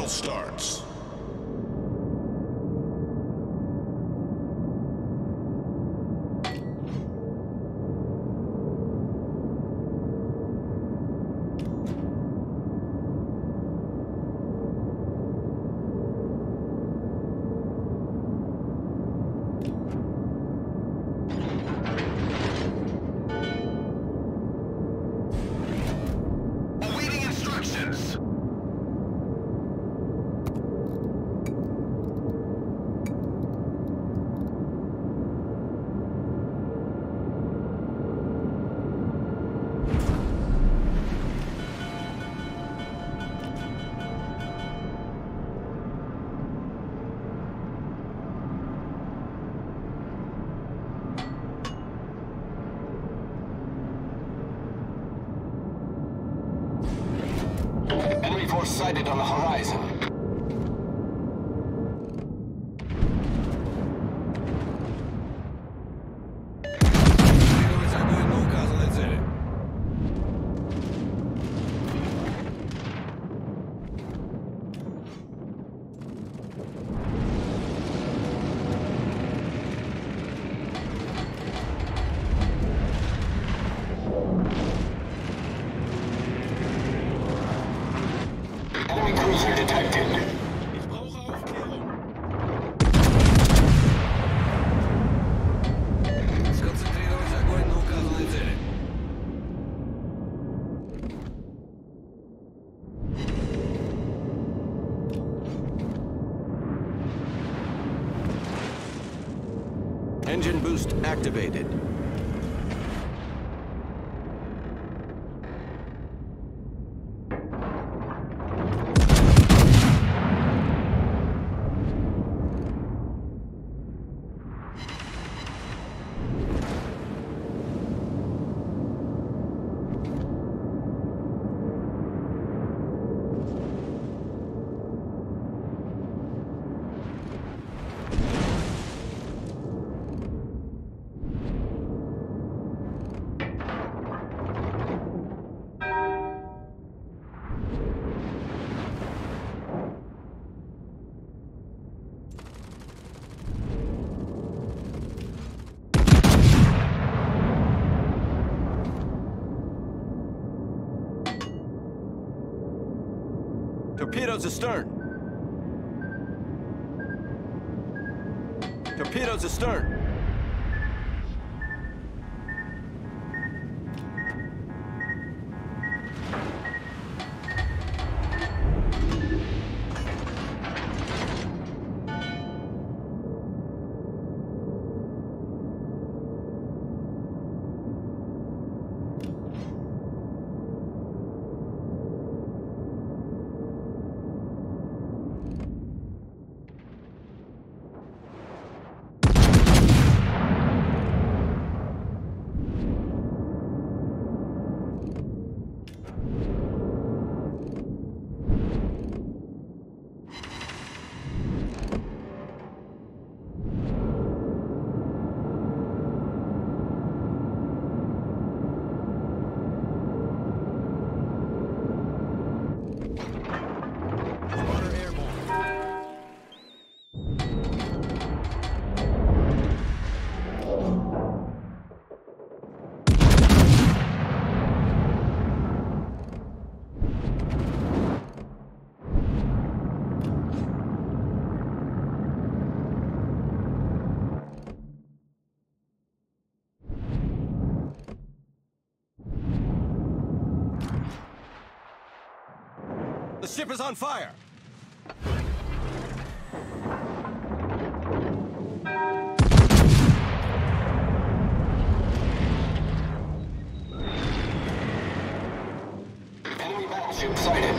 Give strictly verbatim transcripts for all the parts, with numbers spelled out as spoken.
battle starts. Sighted on the horizon. Engine boost activated. Torpedoes astern. Torpedoes astern. The ship is on fire! Enemy battleship sighted.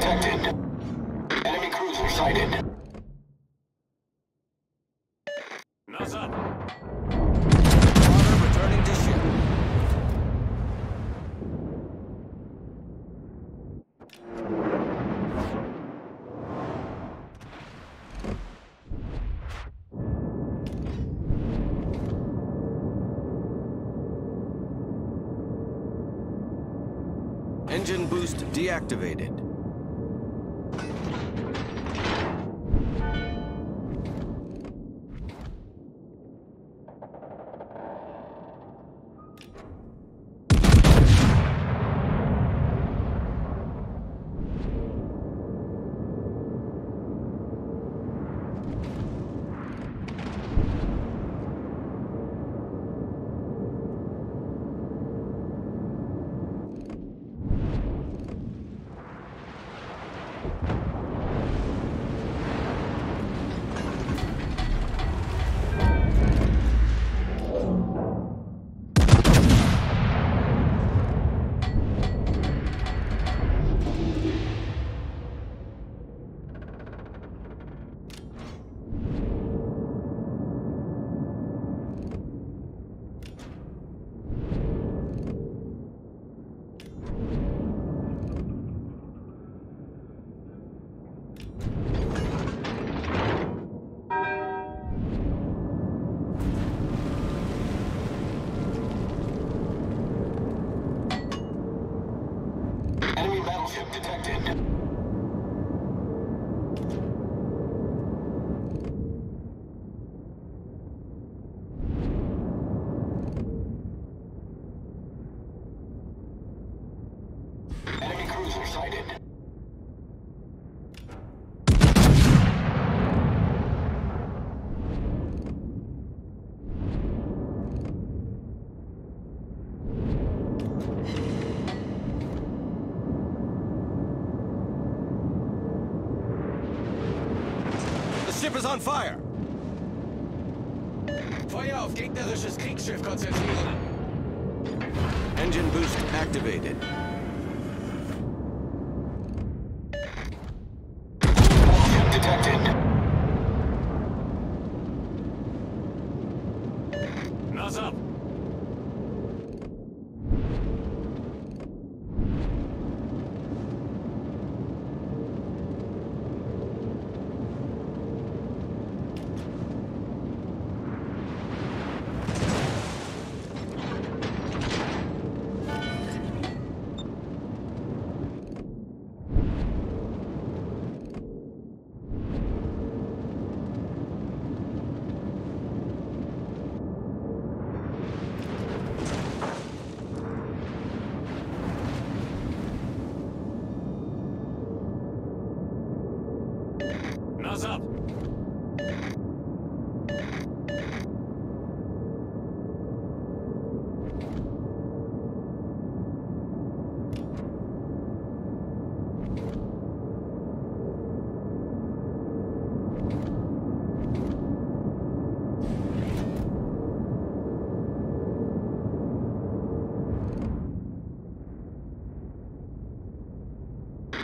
detected. Enemy cruiser sighted. Nazad. Honor returning to ship. Engine boost deactivated. Is on fire. Feuer auf gegnerisches Kriegsschiff konzentrieren. Engine boost activated. Detected. Nose up. Up.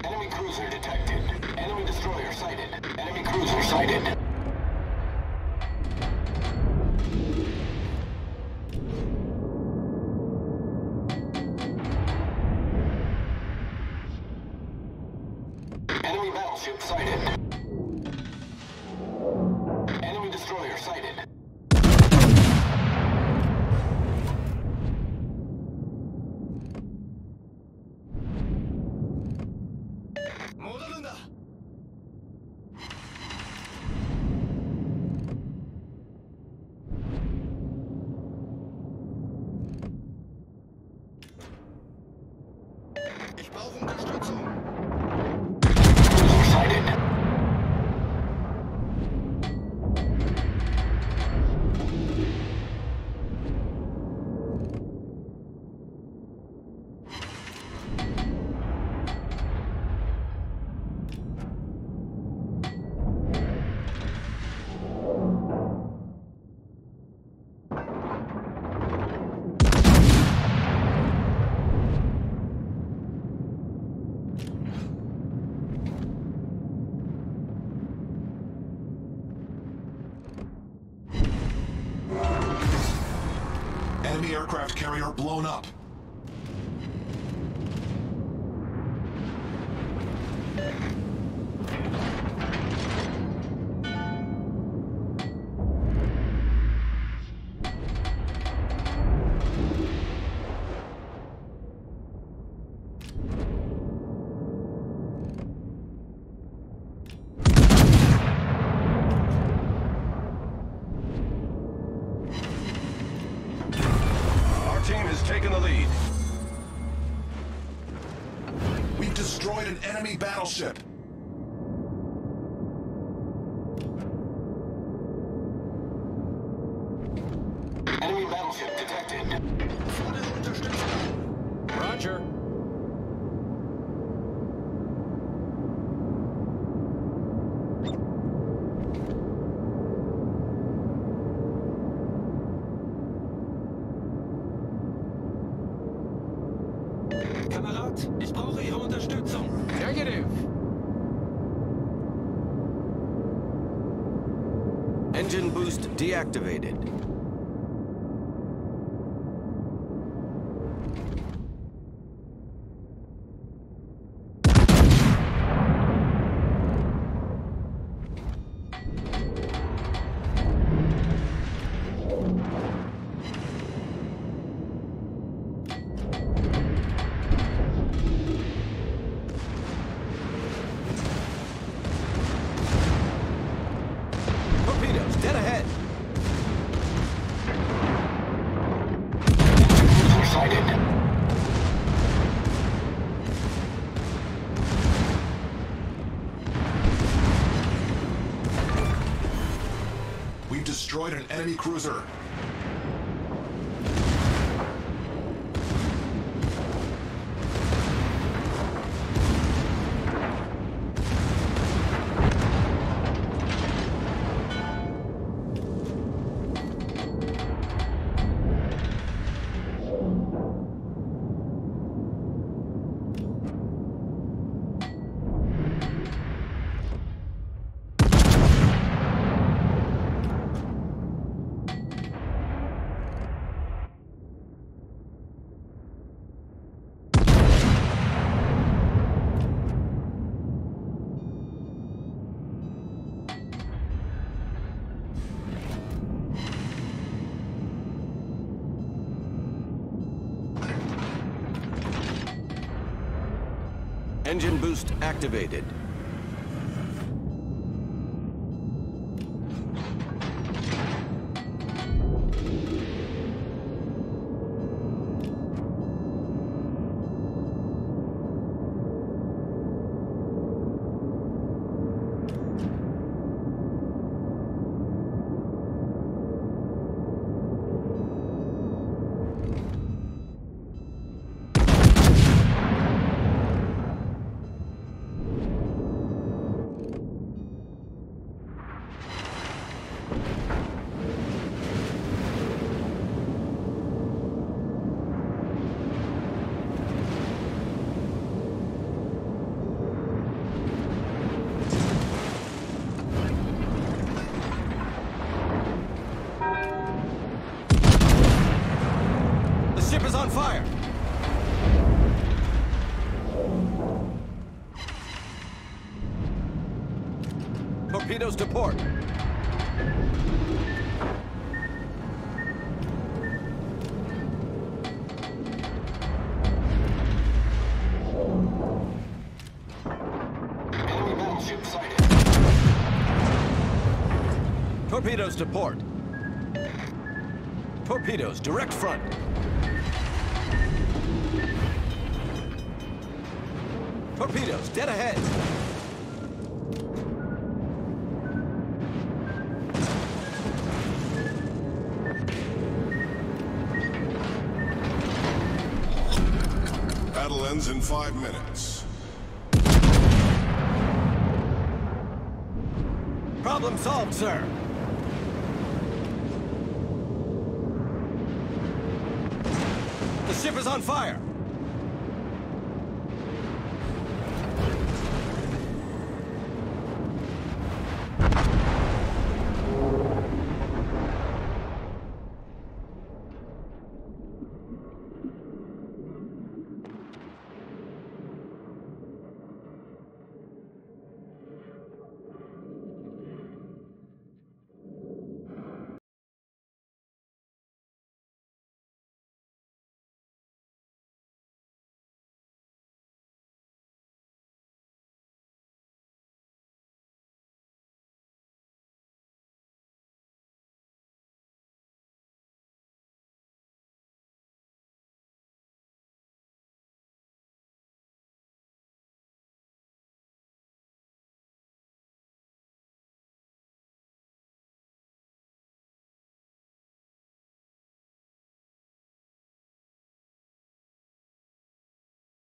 Enemy cruiser detected. Enemy destroyer sighted. Enemy cruiser sighted. Enemy battleship sighted. Enemy destroyer sighted. Sighted. Enemy aircraft carrier blown up. Taking the lead. We've destroyed an enemy battleship. Enemy battleship detected. Roger. Kamerad, ich brauche Ihre Unterstützung. Negative. Engine boost deactivated. Dead ahead. Sighted. We've destroyed an enemy cruiser. Engine boost activated. Fire! Torpedoes to port. Enemy battleship sighted. Torpedoes to port. Torpedoes direct front. Torpedoes, dead ahead! Battle ends in five minutes. Problem solved, sir! The ship is on fire!